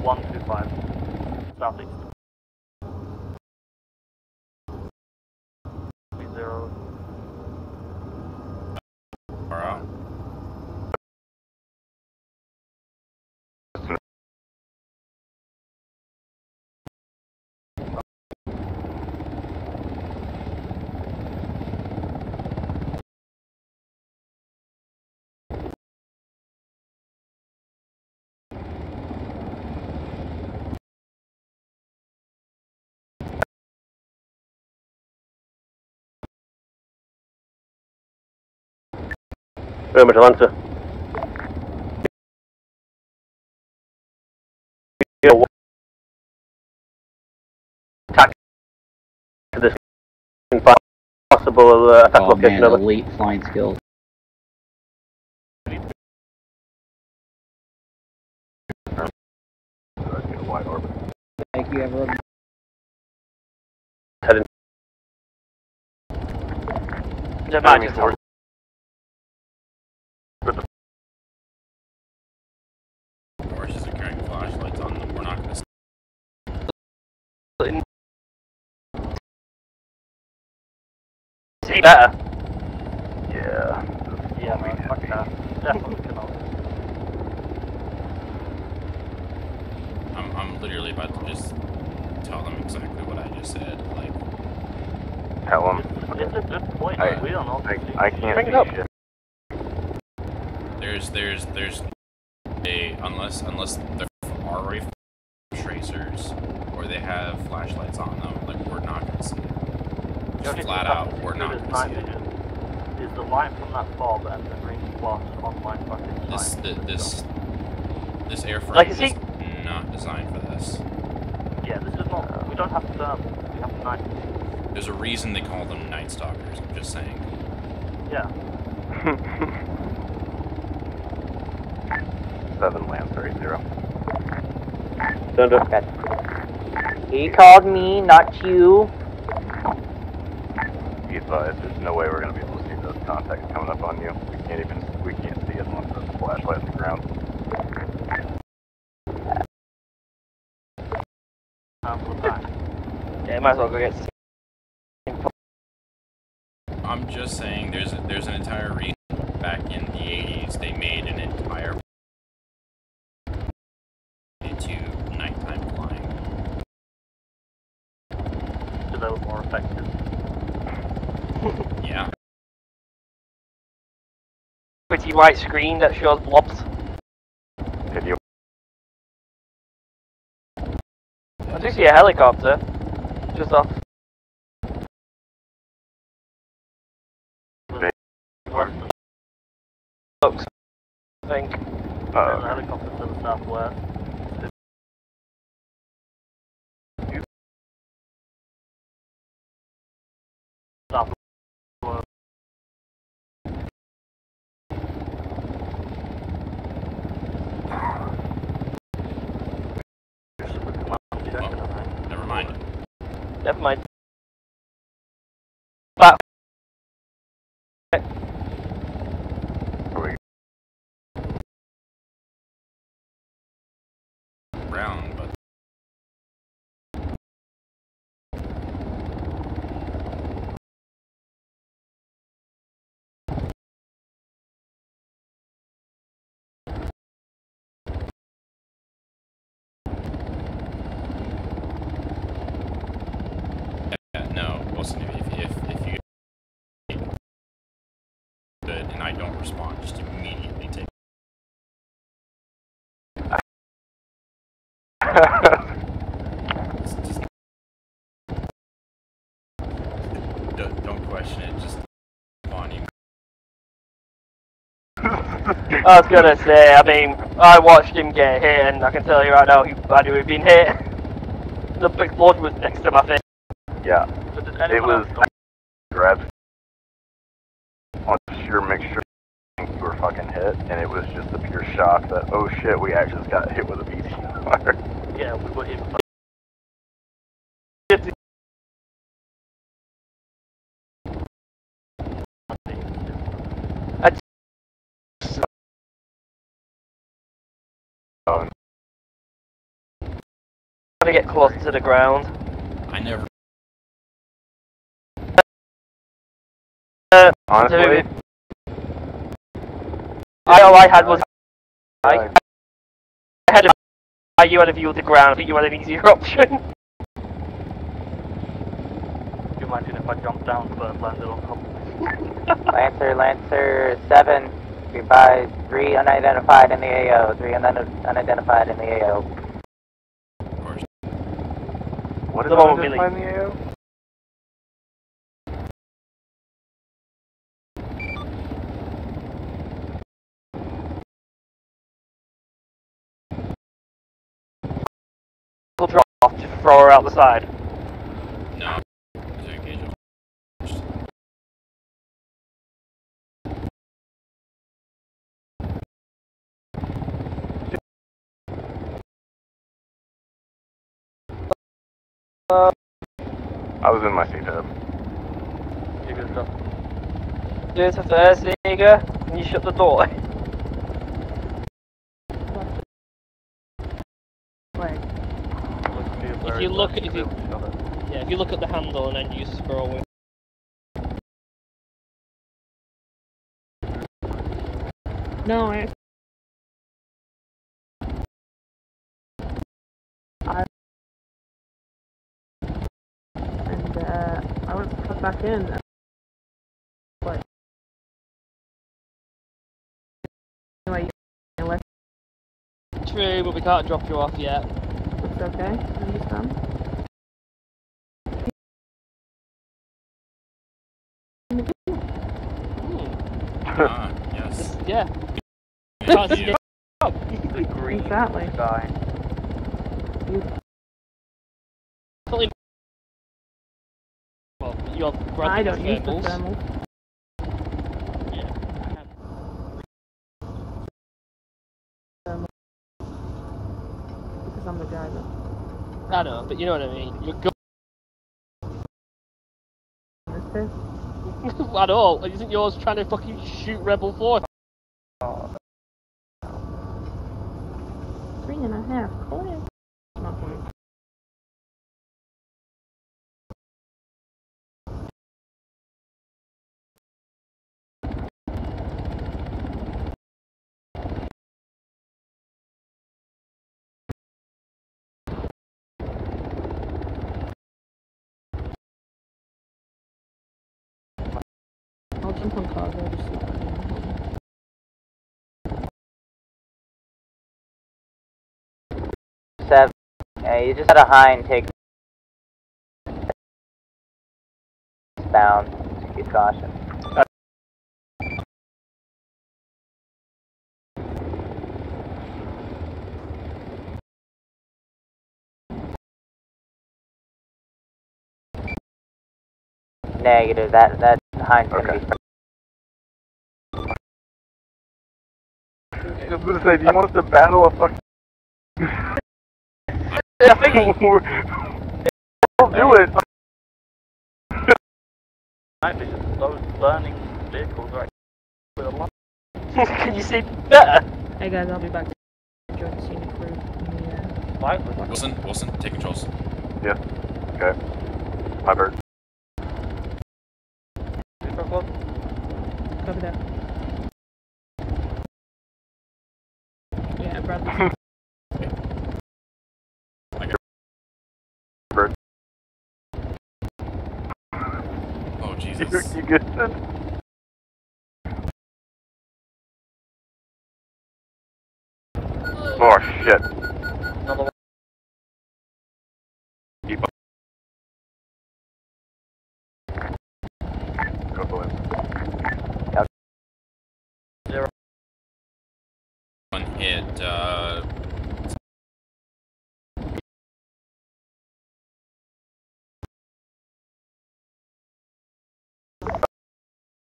One two five. Southeast. Remember to Lancer. Attack to this possible uh, attack oh, location. Man, elite flying skills. Thank you, everyone. Heading. Enemy force. See better. Yeah. Yeah, man. Fuck that. Definitely cannot. I'm, I'm literally about to just tell them exactly what I just said. Like, tell them. It's a good point. I, we don't know. I, I can't bring it up. Shit. There's, there's, there's a unless, unless they're already tracers or they have flashlights on them, like we're not gonna see it. Just flat out, we're not going to see it. Is the line from that ball that the green blocks on my fucking this, the, this, this airframe like, is he... not designed for this. Yeah, this is not, we don't have to, we have to night. There's a reason they call them Night Stalkers, I'm just saying. Yeah. Seven Lamb thirty. Don't look at. He called me, not you. But there's no way we're going to be able to see those contacts coming up on you. We can't even, we can't see it unless there's a flashlight on the ground. Yeah, might as well go get some. I'm just saying there's, a, there's an entire reason back in the eighties they made an entire into nighttime flying. Because that was more effective. Yeah. Pretty white screen that shows blobs. Video. I do see a helicopter. Just off. Looks. I think. Uh, There's a helicopter to the southwest. Never mind. But round, but respond, just immediately take it. It's just, don't, don't question it, just on you. I was gonna say, I mean, I watched him get hit and I can tell you right now he had to have been hit. The big board was next to my face. Yeah. But did anyone it was else grabbed on sheer mixture. We were fucking hit, and it was just the pure shock that, oh shit, we actually just got hit with a B T R. Yeah, we were hit with a oh. Gotta get close to the ground. I never. Uh, Honestly? Dude. I, all I had was I, I had a you had a view of the ground, but you had an easier option. Could you imagine if I jumped down but landed on top? Lancer, Lancer seven, goodbye, three unidentified in the A O, three un unidentified in the A O. Of course. What is unidentified in the A O? Drop off to throw her out the side. No. I was in my seat up. Do it first, nigga, and you shut the door. you look at if you, yeah, if you look at the handle and then you scroll with. No, it's I and uh I want to put back in. True, but we can't drop you off yet. It's okay, I understand. Ah, uh, yes. Yeah. You the green exactly. Guy. You well, you're I don't use the thermals. I'm the driver. I know, but you know what I mean. You're go- At all. Isn't yours trying to fucking shoot Rebel Force? Oh. Three and a half coins. Jump on cars, I'll just see what I mean. Seven. Yeah, you just had a high and take down. Just keep caution. Negative, that that hind's gonna be. I was gonna say, do you want us to battle a fucking... We'll do it! Might be just those burning vehicles right with a lot. Can you see better? Hey guys, I'll be back to join the scenic crew. Yeah. Wilson, Wilson, take controls. Yeah, okay. My bird. Copy that. Brother. Oh Jesus! You get it? Oh shit! Another one. Keep up. Go for it. Zero. One hit. Uh...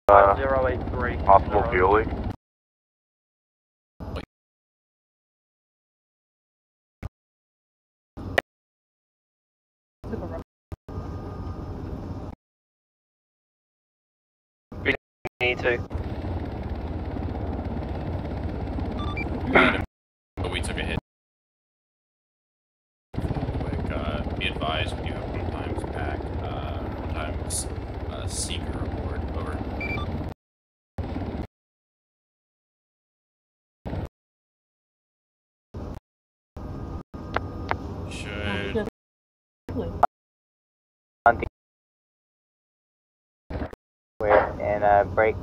Uh, zero eight three. Possible fuel leak. We need to. But we took a hit. Quick, uh, be advised when you have one times pack, uh, one times uh, seeker aboard. Over. We're in a break.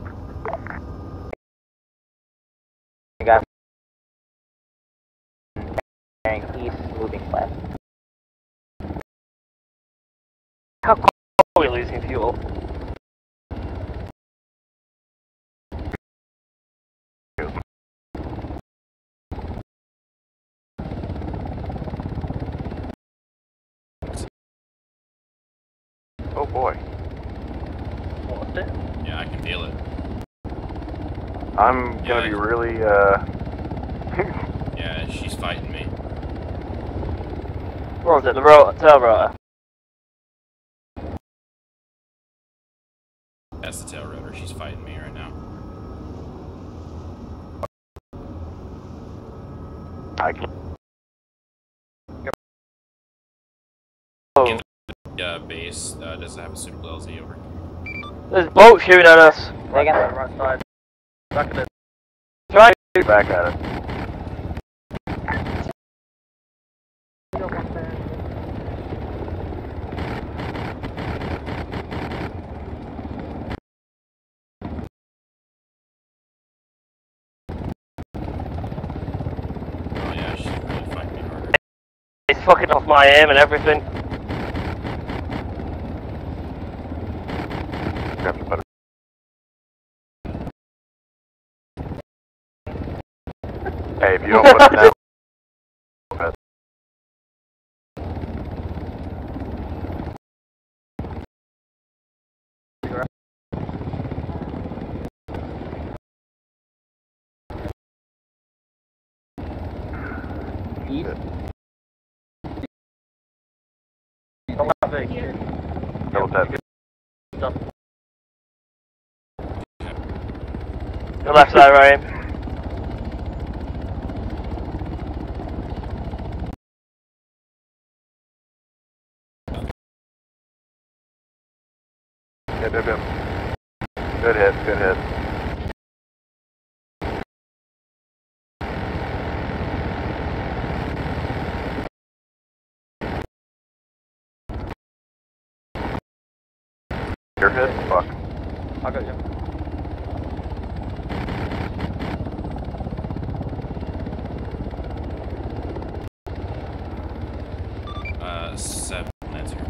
We got carrying east, moving west. How close are we losing fuel? Oh boy. What's it? Yeah, I can feel it. I'm yeah, gonna be really, uh... yeah, she's fighting me. What was it? The rotor? Tail rotor? That's the tail rotor. She's fighting me right now. I can... uh, base uh, doesn't have a suitable L Z, over. There's a boat shooting at us. Right, right, right side. Back at it. Try to back at it. Fucking off my aim and everything. Hey, if you don't want to now. Double tap. The left side, right? Yeah, bim, bim. Good hit, good hit. Your hit? Fuck. I got you. Uh, seven minutes here.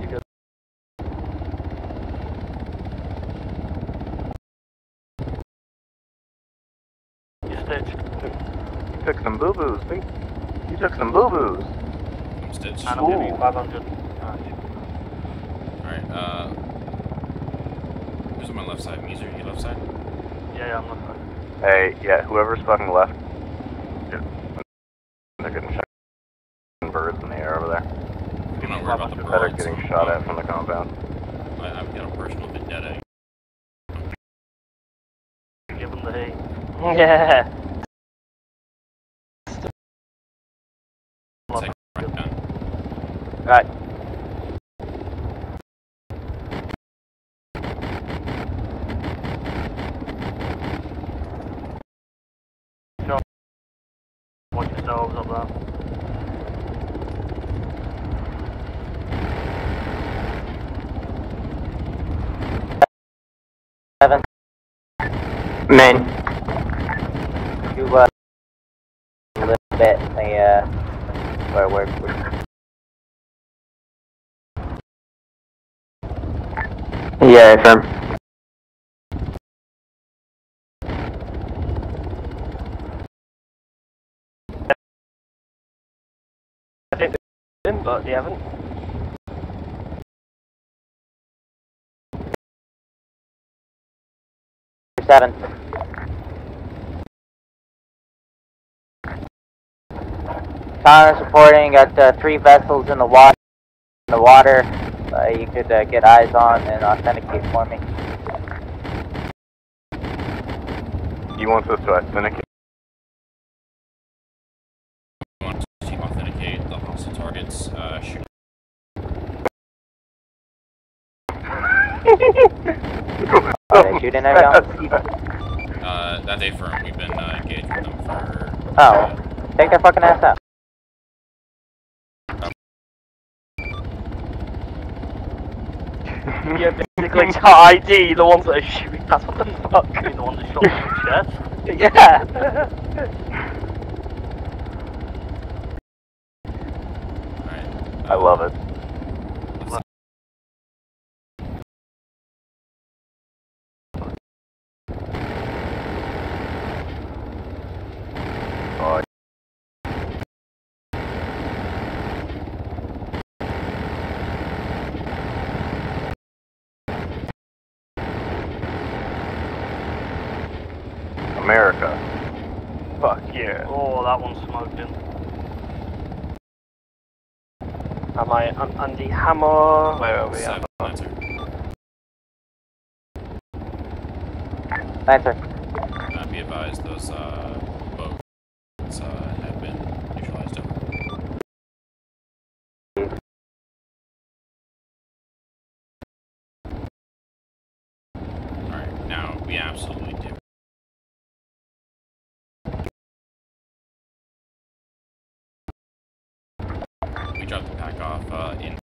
You good? You stitched. You took some boo-boos, see? You took some boo-boos. I'm stitched. I'm giving you five hundred. Alright, uh... who's on my left side? Meezer, you left side? Yeah, yeah, I'm left side. Hey, yeah, whoever's fucking left. They're getting shot at birds in the air over there. You don't worry about the birds. Better getting shot at from the compound. I, I've got a personal vendetta. Give them the hate. Yeah! Right. No. Watch yourselves up there. Seven. Men. You were a little bit the uh where we're Yeah, firm. I think they've been, but they haven't. Seven. Town is reporting, got uh, three vessels in the water. In the water. Uh, you could uh, get eyes on and authenticate for me. You want us to authenticate? You want us to authenticate the hostile targets? Uh, shoot. Are they shooting at y'all? Uh, that day firm. We've been uh, engaged with them for. Oh, uh, take their fucking ass out. Yeah, basically to I D the ones that are shooting. That's what the fuck. You mean the ones that shot in the chest? Yeah. Alright. I love it. Love oh, America. Fuck yeah. Oh, that one's smoked in. Am I un Andy Hammer? Where are we at? Lancer. Lancer. Uh, be advised. advised, those uh, boats uh, have been neutralized over. Alright, now we absolutely do. We dropped the pack off uh, in.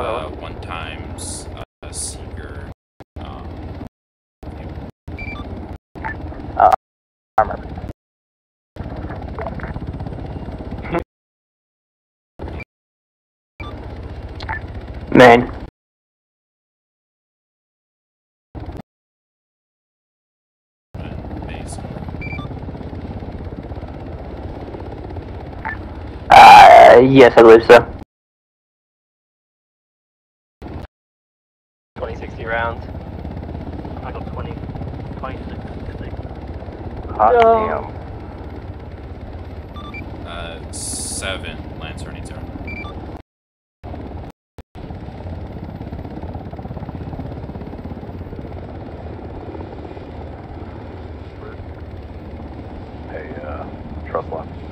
Uh, one times uh, Seeker. Um, uh, armor. Man. Uh, yes, I believe so. Rounds. I got twenty, twenty-six, I think. Hot damn. Uh, seven. Lancer needs her. Hey, uh, trust one.